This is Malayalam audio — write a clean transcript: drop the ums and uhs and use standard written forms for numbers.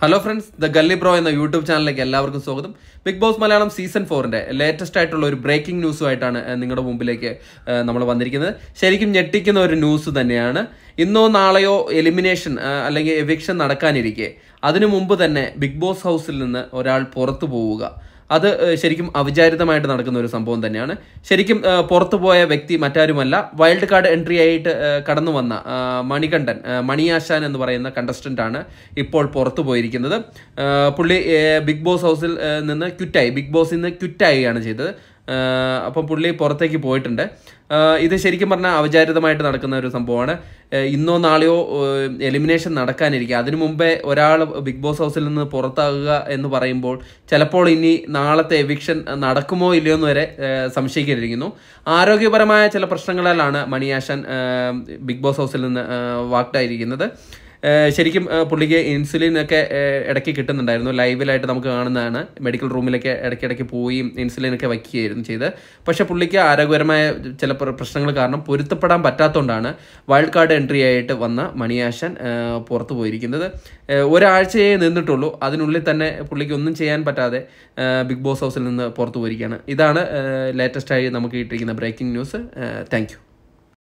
Hello friends, The Gully Bro in the YouTube channel. Bigg Boss Malayalam Season 4 latest breaking news ആയിട്ടാണ് നിങ്ങളുടെ മുമ്പിലേക്ക് നമ്മൾ വന്നിരിക്കുന്നത്. ശരിക്കും ഞെട്ടിക്കുന്ന ഒരു ന്യൂസ് തന്നെയാണ്. ഇന്നോ നാളെയോ എലിമിനേഷൻ അല്ലെങ്കിൽ എവിക്ഷൻ നടക്കാനിരിക്കെ അതിനു മുൻപ് തന്നെ ബിഗ് ബോസ് ഹൗസിൽ നിന്ന് ഒരാൾ പുറത്തു പോവുക. അത് ശരിക്കും അവിചാരിതമായിട്ട് നടക്കുന്ന ഒരു സംഭവം തന്നെയാണ്. ശരിക്കും പുറത്തു പോയ വ്യക്തി മറ്റാരുമല്ല, വൈൽഡ് കാർഡ് എൻട്രി ആയിട്ട് കടന്നു വന്ന മണികണ്ഠൻ, മണിയാശാൻ എന്ന് പറയുന്ന കണ്ടസ്റ്റന്റ് ആണ് ഇപ്പോൾ പുറത്തു പോയിരിക്കുന്നത്. പുള്ളി ബിഗ് ബോസ് ഹൗസിൽ നിന്ന് ക്വിറ്റായി, ബിഗ് ബോസിൽ നിന്ന് ക്വിറ്റായിയാണ് ചെയ്തത്. അപ്പം പുള്ളി പുറത്തേക്ക് പോയിട്ടുണ്ട്. ഇത് ശരിക്കും പറഞ്ഞാൽ അവചാരിതമായിട്ട് നടക്കുന്ന ഒരു സംഭവമാണ്. ഇന്നോ നാളെയോ എലിമിനേഷൻ നടക്കാനിരിക്കുക അതിനു മുമ്പേ ഒരാൾ ബിഗ് ബോസ് ഹൗസിൽ നിന്ന് പുറത്താകുക എന്ന് പറയുമ്പോൾ ചിലപ്പോൾ ഇനി നാളത്തെ എവിക്ഷൻ നടക്കുമോ ഇല്ലയോ എന്ന് വരെ സംശയിക്കേണ്ടിയിരിക്കുന്നു. ആരോഗ്യപരമായ ചില പ്രശ്നങ്ങളിലാണ് മണിയാശൻ ബിഗ് ബോസ് ഹൗസിൽ നിന്ന് വാക്ടായിരിക്കുന്നത്. ശരിക്കും പുള്ളിക്ക് ഇൻസുലിനൊക്കെ ഇടയ്ക്ക് കിട്ടുന്നുണ്ടായിരുന്നു. ലൈവിലായിട്ട് നമുക്ക് കാണുന്നതാണ്, മെഡിക്കൽ റൂമിലൊക്കെ ഇടയ്ക്കിടയ്ക്ക് പോയി ഇൻസുലിനൊക്കെ വയ്ക്കുകയായിരുന്നു ചെയ്ത്. പക്ഷെ പുള്ളിക്ക് ആരോഗ്യപരമായ ചില പ്രശ്നങ്ങൾ കാരണം പൊരുത്തപ്പെടാൻ പറ്റാത്തതുകൊണ്ടാണ് വൈൽഡ് കാർഡ് എൻട്രി ആയിട്ട് വന്ന മണിയാശൻ പുറത്തു പോയിരിക്കുന്നത്. ഒരാഴ്ചയെ നിന്നിട്ടുള്ളൂ, അതിനുള്ളിൽ തന്നെ പുള്ളിക്ക് ഒന്നും ചെയ്യാൻ പറ്റാതെ ബിഗ് ബോസ് ഹൗസിൽ നിന്ന് പുറത്തു പോയിരിക്കുകയാണ്. ഇതാണ് ലേറ്റസ്റ്റായി നമുക്ക് കിട്ടിയിരിക്കുന്ന ബ്രേക്കിംഗ് ന്യൂസ്. Thank you.